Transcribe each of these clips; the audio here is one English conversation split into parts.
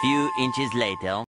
few inches later.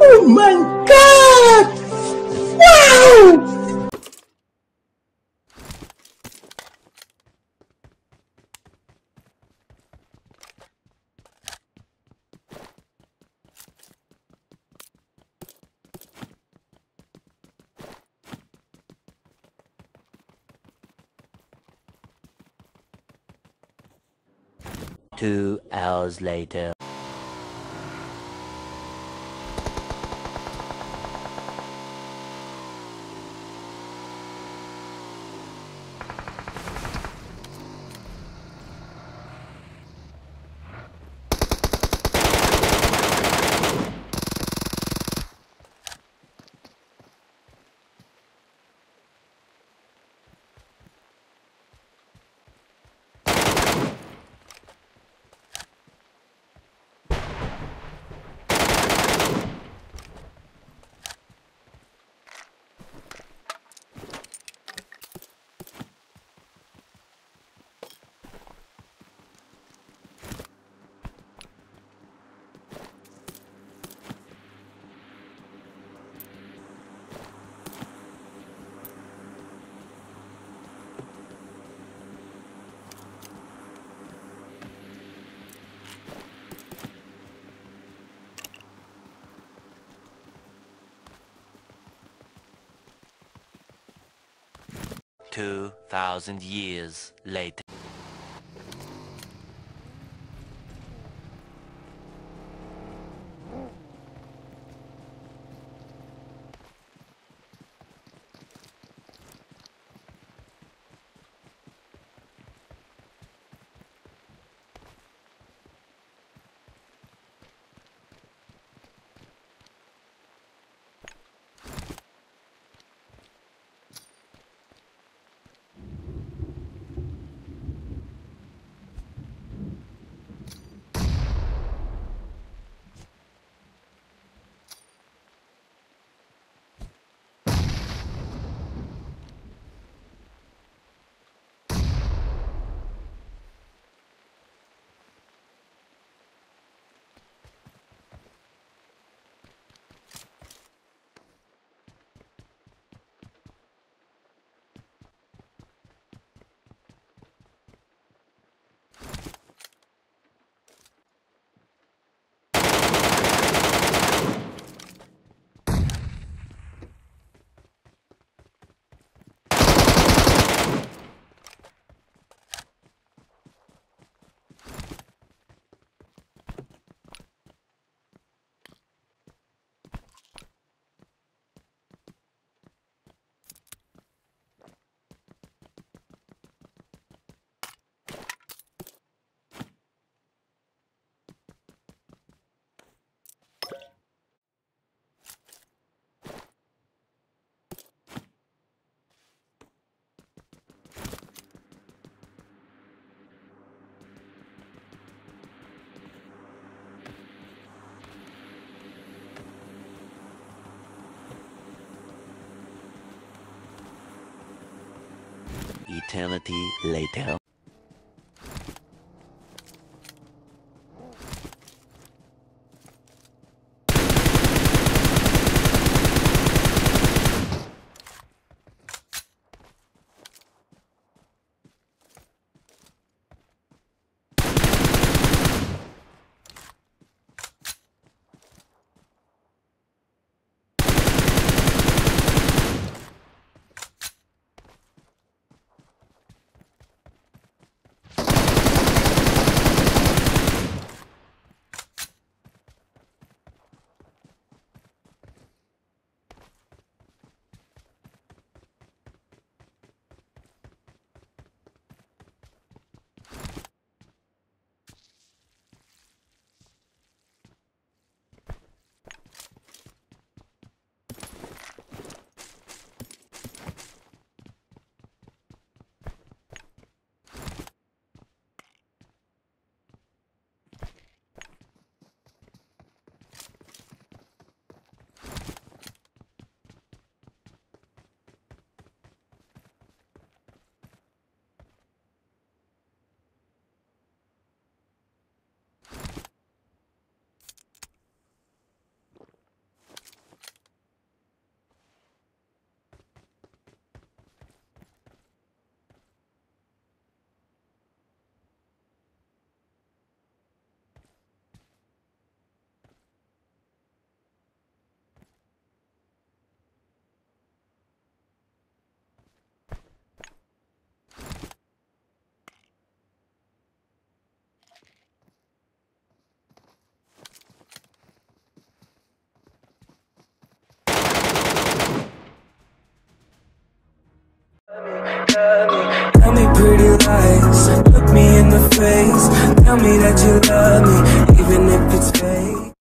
Oh my God! Wow! Two hours later. Two 2,000 years later. eternity later. Tell me pretty lies, look me in the face, tell me that you love me.